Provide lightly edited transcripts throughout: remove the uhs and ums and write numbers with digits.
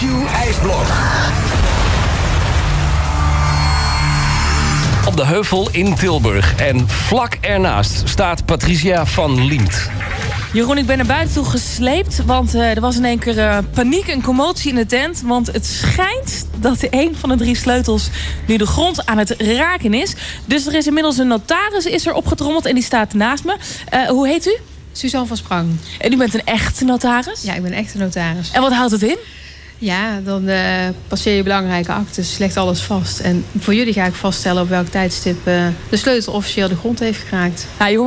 Q-ijsblok. Op de heuvel in Tilburg en vlak ernaast staat Patricia van Liemt. Jeroen, ik ben naar buiten toe gesleept, want er was in één keer paniek en commotie in de tent. Want het schijnt dat een van de 3 sleutels nu de grond aan het raken is. Dus er is inmiddels een notaris opgetrommeld en die staat naast me. Hoe heet u? Suzanne van Sprang. En u bent een echte notaris? Ja, ik ben een echte notaris. En wat houdt het in? Ja, dan passeer je belangrijke actes, legt alles vast. En voor jullie ga ik vaststellen op welk tijdstip de sleutel officieel de grond heeft geraakt. Nou, je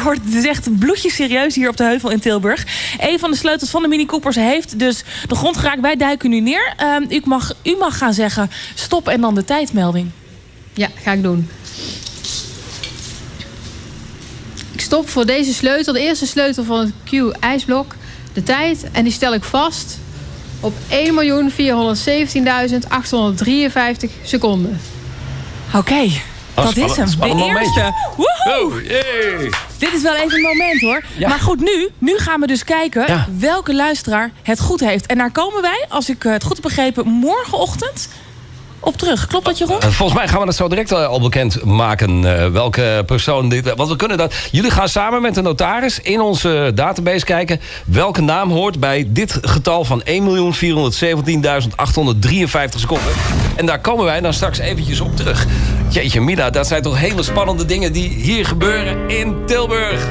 hoort het is echt bloedje serieus hier op de heuvel in Tilburg. Een van de sleutels van de Mini Coopers heeft dus de grond geraakt. Wij duiken nu neer. U mag gaan zeggen stop en dan de tijdmelding. Ja, ga ik doen. Ik stop voor deze sleutel, de eerste sleutel van het Q-ijsblok, de tijd. En die stel ik vast op 1.417.853 seconden. Oké, dat is hem. De eerste. Woehoe! Hey. Dit is wel even een moment, hoor. Ja. Maar goed, nu gaan we dus kijken welke luisteraar het goed heeft. En daar komen wij, als ik het goed heb begrepen, morgenochtend op terug. Klopt dat, Jeroen? Volgens mij gaan we dat zo direct al bekendmaken. Welke persoon dit... Want we kunnen dat... Jullie gaan samen met de notaris in onze database kijken welke naam hoort bij dit getal van 1.417.853 seconden. En daar komen wij dan straks eventjes op terug. Jeetje, Mina, dat zijn toch hele spannende dingen die hier gebeuren in Tilburg.